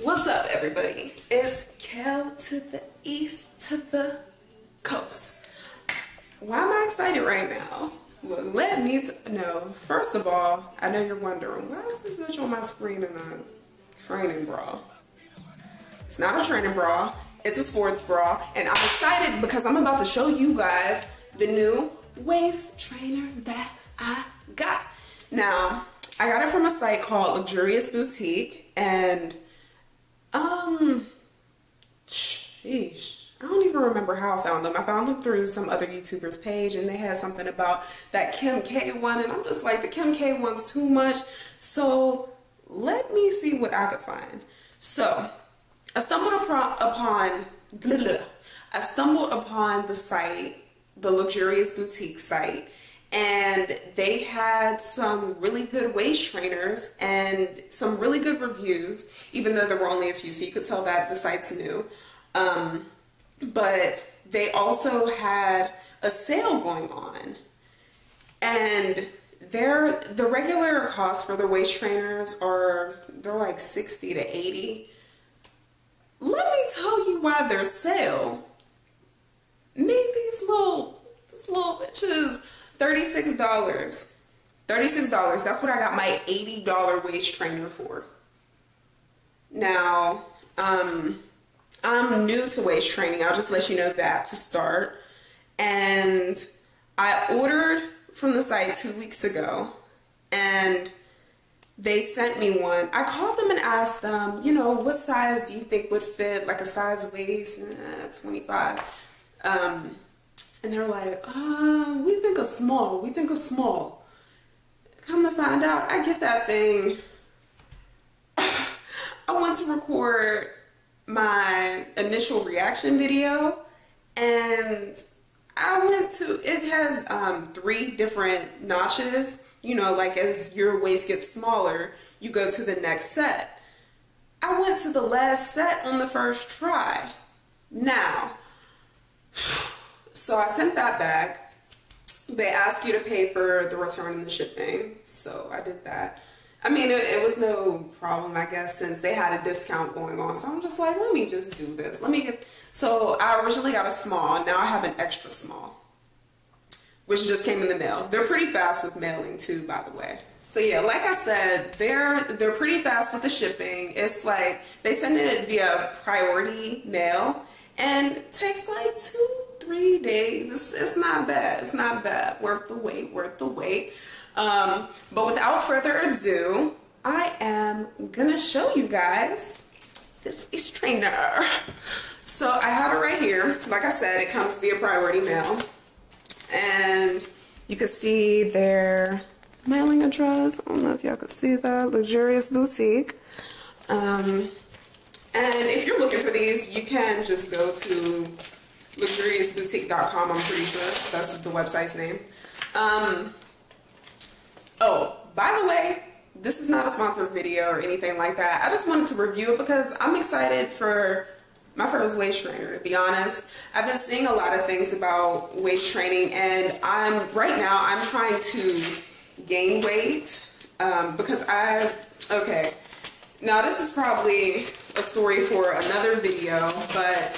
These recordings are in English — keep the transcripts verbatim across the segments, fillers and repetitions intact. What's up, everybody? It's Kel to the east, to the coast. Why am I excited right now? Well, let me know. First of all, I know you're wondering, why is this bitch on my screen in a training bra? It's not a training bra. It's a sports bra. And I'm excited because I'm about to show you guys the new waist trainer that I got. Now, I got it from a site called Luxurious Boutique, and um, sheesh. I don't even remember how I found them. I found them through some other YouTuber's page, and they had something about that Kim K one, and I'm just like, the Kim K one's too much. So let me see what I could find. So I stumbled upon, blah, blah, I stumbled upon the site, the Luxurious Boutique site, and they had some really good waist trainers and some really good reviews, even though there were only a few, so you could tell that the site's new. Um, but they also had a sale going on, and their the regular cost for the waist trainers are they're like sixty to eighty. Let me tell you why their sale made these little these little bitches thirty-six dollars. thirty-six dollars, that's what I got my eighty dollar waist trainer for. Now, um, I'm new to waist training. I'll just let you know that to start. And I ordered from the site two weeks ago, and they sent me one. I called them and asked them, you know, what size do you think would fit, like a size waist, nah, twenty-five. Um, and they're like, uh, we think a small, we think a small. Come to find out, I get that thing. I want to record my initial reaction video, and I went to, it has um, three different notches. You know, like as your waist gets smaller, you go to the next set. I went to the last set on the first try. Now, so I sent that back. They ask you to pay for the return and the shipping, so I did that. I mean, it, it was no problem, I guess, since they had a discount going on. So I'm just like, let me just do this. Let me get, so I originally got a small, now I have an extra small, which just came in the mail. They're pretty fast with mailing too, by the way. So yeah, like I said, they're they're pretty fast with the shipping. It's like they send it via priority mail, and it takes like two, three days. It's, it's not bad. It's not bad. Worth the wait. Worth the wait. Um, but without further ado, I am gonna show you guys this waist trainer. So I have it right here. Like I said, it comes via priority mail, and you can see their mailing address. I don't know if y'all can see that, Luxurious Boutique. Um, and if you're looking for these, you can just go to luxurious boutique dot com. I'm pretty sure that's the website's name. Um, Oh, by the way, this is not a sponsored video or anything like that. I just wanted to review it because I'm excited for my first waist trainer, to be honest. I've been seeing a lot of things about waist training, and I'm right now I'm trying to gain weight um, because I've, okay. Now this is probably a story for another video, but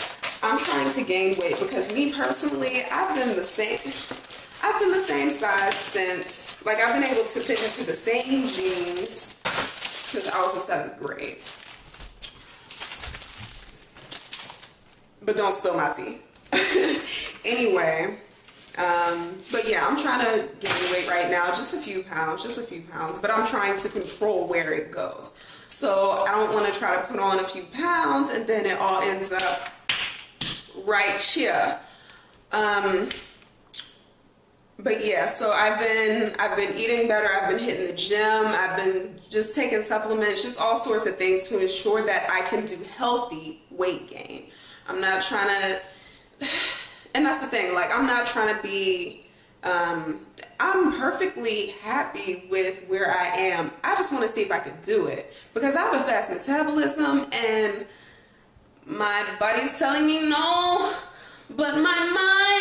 I'm trying to gain weight because me personally, I've been the same. I've been the same size since, like I've been able to fit into the same jeans since I was in seventh grade. But don't spill my tea. Anyway, um, but yeah, I'm trying to gain weight right now, just a few pounds, just a few pounds, but I'm trying to control where it goes. So I don't want to try to put on a few pounds and then it all ends up right here. Um, But yeah, so I've been I've been eating better, I've been hitting the gym, I've been just taking supplements, just all sorts of things to ensure that I can do healthy weight gain. I'm not trying to, and that's the thing, like I'm not trying to be, um, I'm perfectly happy with where I am. I just want to see if I can do it because I have a fast metabolism and my body's telling me no, but my mind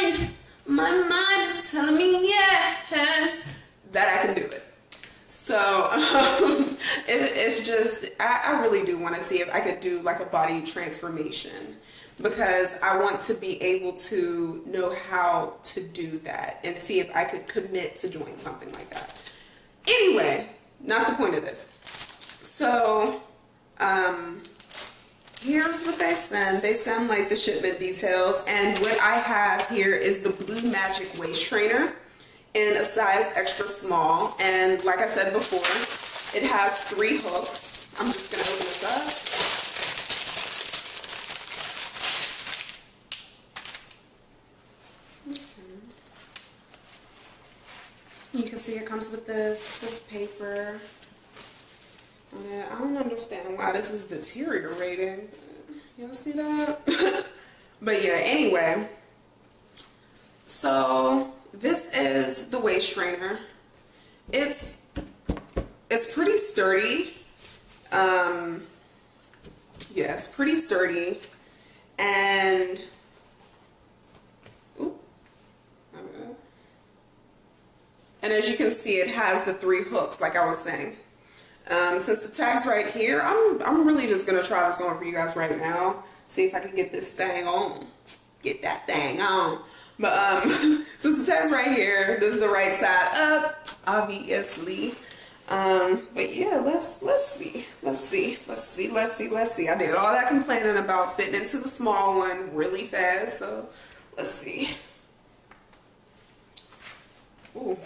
it, it's just, I, I really do want to see if I could do like a body transformation, because I want to be able to know how to do that and see if I could commit to doing something like that. Anyway, not the point of this. So, um, here's what they send. They send like the shipment details, and what I have here is the Blue Magic waist trainer in a size extra small. And like I said before, it has three hooks. I'm just gonna open this up. You can see it comes with this, this paper. Yeah, I don't understand why this is deteriorating. Y'all see that? But yeah, anyway. So this is the waist trainer. It's it's pretty sturdy. Um, yeah, it's pretty sturdy. And And as you can see, it has the three hooks, like I was saying. Um, since the tag's right here, I'm, I'm really just gonna try this on for you guys right now. See if I can get this thing on. Get that thing on. But um, since the tag's right here, this is the right side up, obviously. Um, but yeah, let's let's see, let's see, let's see, let's see, let's see. I did all that complaining about fitting into the small one really fast, so let's see. Ooh.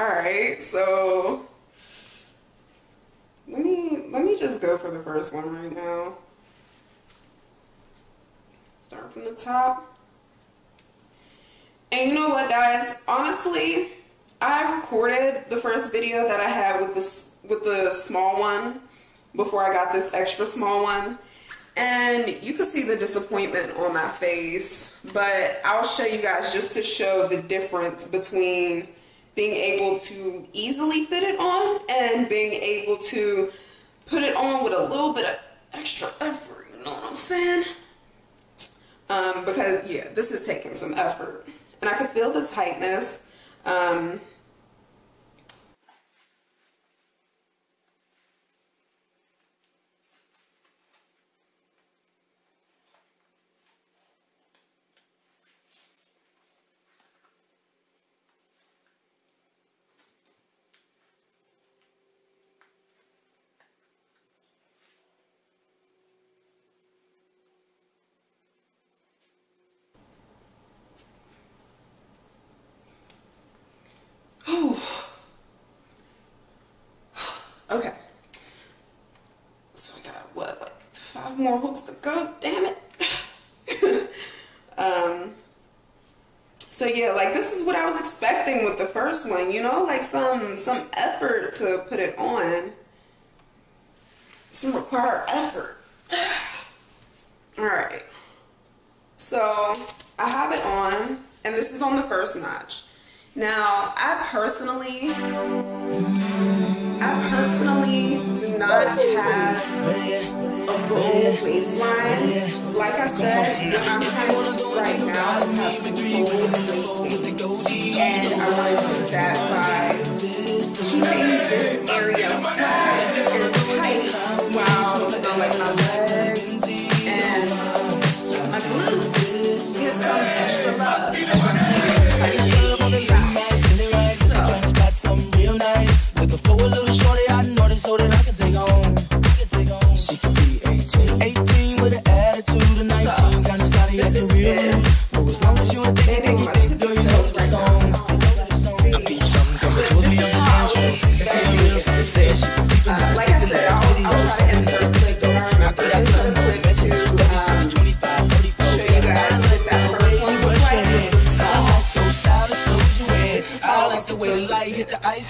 Alright, so let me let me just go for the first one right now. Start from the top. And you know what, guys? Honestly, I recorded the first video that I had with this with the small one before I got this extra small one. And you can see the disappointment on my face, but I'll show you guys just to show the difference between being able to easily fit it on and being able to put it on with a little bit of extra effort, you know what I'm saying? Um, because, yeah, this is taking some effort. And I can feel the tightness. Um, Okay, so I got, what, like five more hooks to go, damn it. um, so yeah, like this is what I was expecting with the first one, you know, like some, some effort to put it on. Some required effort. All right, so I have it on, and this is on the first notch. Now, I personally... I personally do not have a bold waistline. Like I said, I'm kind of right now, I have a bold waistline, and I want to do that by keeping this area flat and tight while like my legs and my glutes get some extra love.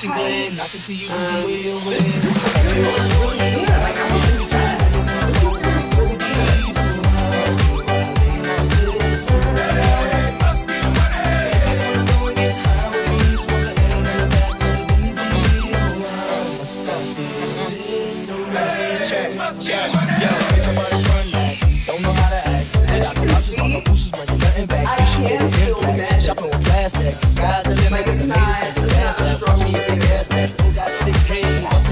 I can see you um, wheel, wheel. Yeah, like I was in the past. This was pretty cool. Like, it's not. Got six rings.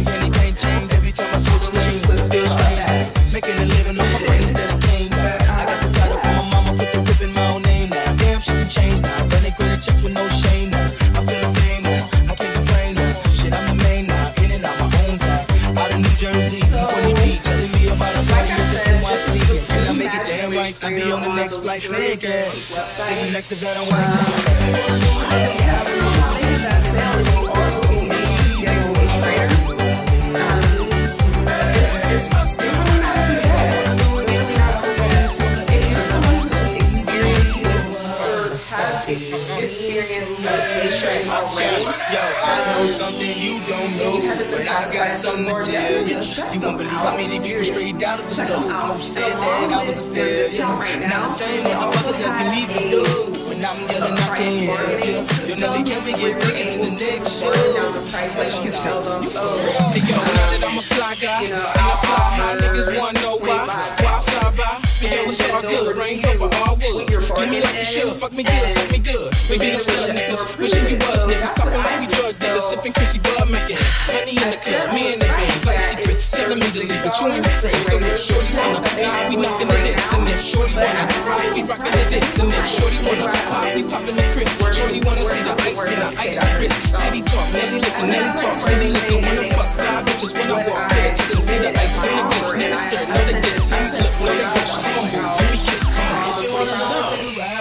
right through. I be on the next flight naked. Sitting next to that, I want to. Yo, I know something you don't know, but I got something to tell you. You won't believe how many people straight out of the flow. No said that I was a failure. Now I'm saying what the fuckers asking me to do. When I'm yelling, I can't help you. You'll never get me get tickets to the next show. But you can tell them, hey yo, now that I'm a fly guy, I fly high, niggas wanna know why. Why I fly by? Yo, it's all good, rain's over all wood. Give me like you should, fuck me good, suck me good. We be those good niggas, wishing you was niggas. Couple maybe drug dealers, sipping Chrissy Bud, making money in the club, me and the games. Like secrets, telling me to leave, but you ain't the friend. So if shorty wanna, now we knocking the dicks. And if shorty wanna, probably we rocking the dicks. And if shorty wanna, probably popping the Chris. Shorty wanna see the ice, then I ice the Chris. City talk, nanny listen, nanny talk, city listen. Wanna fuck fly bitches, wanna walk, pay attention. See the ice in the bitch, nanny stir, none of this. Seems look, none of this. Come on. Let me kiss.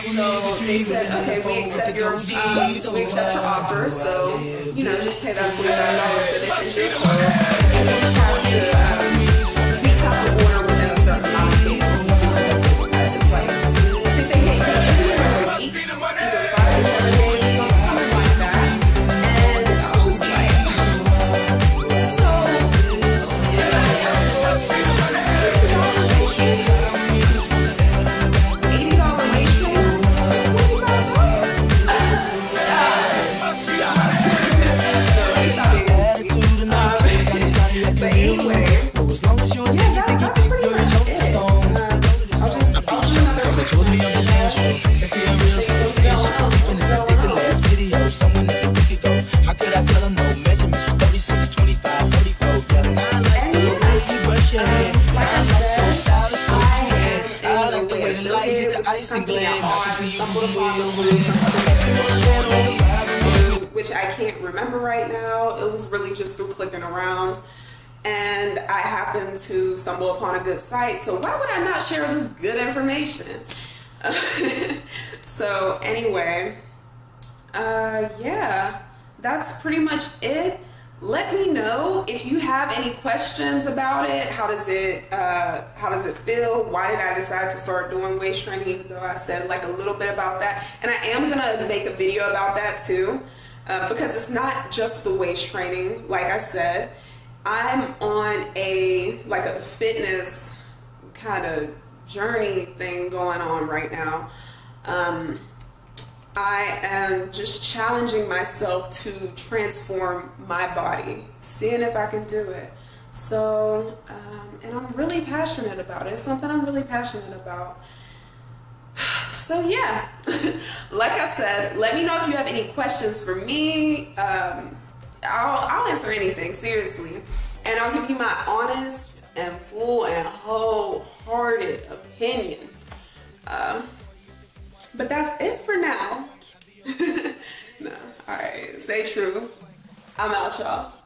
So they said, okay, we accept your, um, so we accept your offer, so, you know, just pay that twenty-nine dollars. So they said, here you go. And then we have to, um, we just have to order within a certain amount. Which I can't remember right now. It was really just through clicking around, and I happened to stumble upon a good site. So why would I not share this good information? So anyway, uh, yeah, that's pretty much it. Let me know if you have any questions about it. How does it, uh, how does it feel? Why did I decide to start doing waist training, even though I said like a little bit about that? And I am gonna make a video about that too, uh, because it's not just the waist training. Like I said, I'm on a, like a fitness kind of journey thing going on right now. Um, I am just challenging myself to transform my body, seeing if I can do it. So, um, and I'm really passionate about it. It's something I'm really passionate about. So yeah, like I said, let me know if you have any questions for me. Um, I'll, I'll answer anything, seriously. And I'll give you my honest and full and wholehearted opinion. Uh, But that's it for now. No, all right, stay true. I'm out, y'all.